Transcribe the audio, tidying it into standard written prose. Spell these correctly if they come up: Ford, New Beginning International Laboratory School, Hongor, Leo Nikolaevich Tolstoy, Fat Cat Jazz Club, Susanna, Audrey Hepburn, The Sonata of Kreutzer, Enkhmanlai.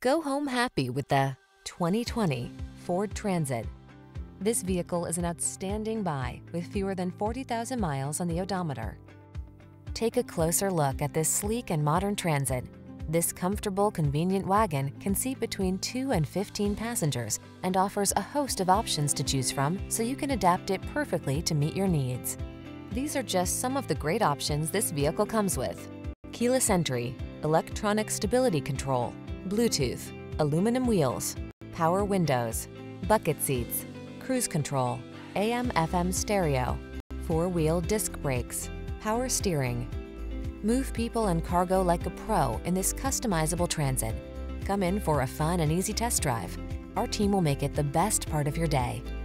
Go home happy with the 2020 Ford Transit. This vehicle is an outstanding buy with fewer than 40,000 miles on the odometer. Take a closer look at this sleek and modern Transit. This comfortable, convenient wagon can seat between 2 and 15 passengers and offers a host of options to choose from, so you can adapt it perfectly to meet your needs. These are just some of the great options this vehicle comes with: keyless entry, electronic stability control, Bluetooth, aluminum wheels, power windows, bucket seats, cruise control, AM/FM stereo, four-wheel disc brakes, power steering. Move people and cargo like a pro in this customizable Transit. Come in for a fun and easy test drive. Our team will make it the best part of your day.